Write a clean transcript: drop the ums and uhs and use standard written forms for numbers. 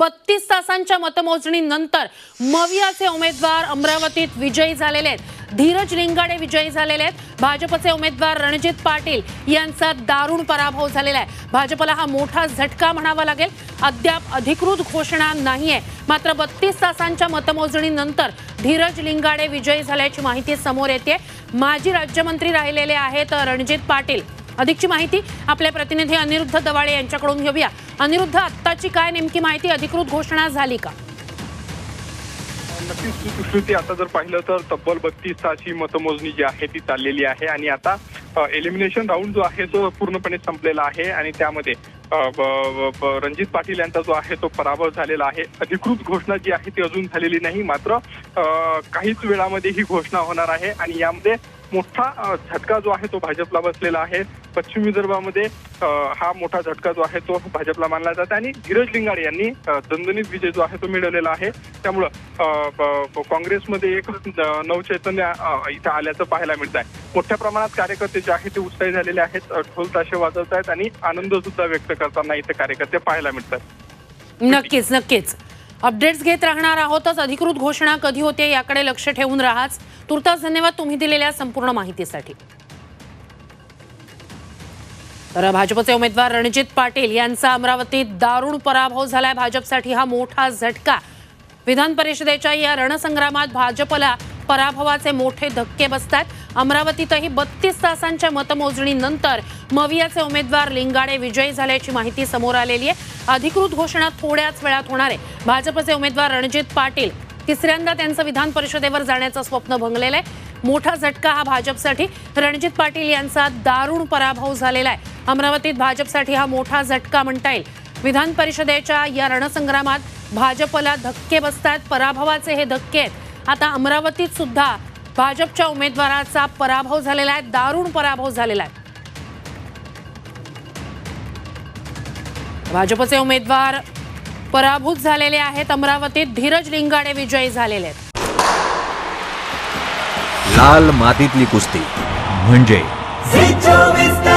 32 तासांच्या मतमोजणीनंतर मवियाचे उमेदवार अमरावतीत विजयी झालेले आहेत। धीरज लिंगाडे विजयी झालेले आहेत। भाजपचे उमेदवार रणजित पाटील यांचा दारुण पराभव झालेला आहे। भाजपला हा मोठा झटका म्हणावा लागेल। अद्याप अधिकृत घोषणा नाहीये, मात्र 32 तासांच्या मतमोजणीनंतर धीरज लिंगाडे विजयी झाल्याची माहिती समोर येते। माजी राज्यमंत्री राहिलेले आहेत रणजित पाटील। अधिकची माहिती आपले प्रतिनिधी अनिरुद्ध दवाळे यांच्याकडून घेऊया। अनिरुद्ध, आताची काय नेमकी माहिती, अधिकृत घोषणा झाली का? नक्कीच श्रुती, आता जर पाहिलं तर तब्बल 32 तासाची मतमोजणी जी आहे ती चाललेली आहे आणि आता एलिमिनेशन राऊंड जो आहे तो पूर्णपणे संपलेला आहे आणि त्यामध्ये रणजित पाटील यांचा जो आहे तो पराभव झालेला आहे। अधिकृत घोषणा जी आहे ती अजून झालेली नाही, मात्र काहीच वेळामध्ये ही घोषणा होणार आहे आणि यामध्ये मोठा झटका जो आहे तो भाजपला बसलेला आहे। पश्चिम विदर्भामध्ये हा मोठा झटका जो आहे तो भाजपला मानला जातो आणि धीरज लिंगाडे यांनी दणदणीत विजय जो आहे तो मिळवलेला आहे। त्यामुळं काँग्रेसमध्ये एक नवचैतन्य इथं आल्याचं पाहायला मिळत आहे। मोठ्या प्रमाणात कार्यकर्ते जे आहेत ते उत्साही झालेले आहेत, ढोल ताशे वाजवत आहेत आणि आनंद सुद्धा व्यक्त करताना इथं कार्यकर्ते पाहायला मिळतात। नक्कीच नक्कीच अपडेट्स घेत राहणार आहोतच। अधिकृत घोषणा कधी होते याकडे लक्ष ठेवून राहाच। तुर्तास धन्यवाद तुम्ही दिलेल्या संपूर्ण माहितीसाठी। तर भाजपचे उमेदवार रणजित पाटील यांचा अमरावतीत दारुण पराभव झालाय। भाजपसाठी हा मोठा झटका। विधान परिषदेच्या या रणसंग्रामात भाजपला पराभवाचे मोठे धक्के बसतात। अमरावतीतही 32 तासांच्या मतमोजणीनंतर मवियाचे उमेदवार लिंगाडे विजयी झाल्याची माहिती समोर आलेली आहे। अधिकृत घोषणा थोड्याच वेळात होणार आहे। भाजपचे उमेदवार रणजित पाटील तिसऱ्यांदा त्यांचं विधान परिषदेवर जाण्याचं स्वप्न भंगलेलं आहे। मोठा झटका हा भाजपसाठी। रणजित पाटील यांचा दारुण पराभव झालेला आहे। अमरावतीत भाजपसाठी हा मोठा झटका म्हणता येईल। विधान परिषदेच्या या रणसंग्रामात भाजपला धक्के बसतात, पराभवाचे हे धक्के आहेत। आता अमरावतीत सुद्धा भाजपच्या उमेदवाराचा पराभव झालेला आहे, दारुण पराभव झालेला आहे। भाजपचे उमेदवार पराभूत झालेले आहेत। अमरावतीत धीरज लिंगाडे विजयी झालेले आहेत। लाल मातीतली कुस्ती म्हणजे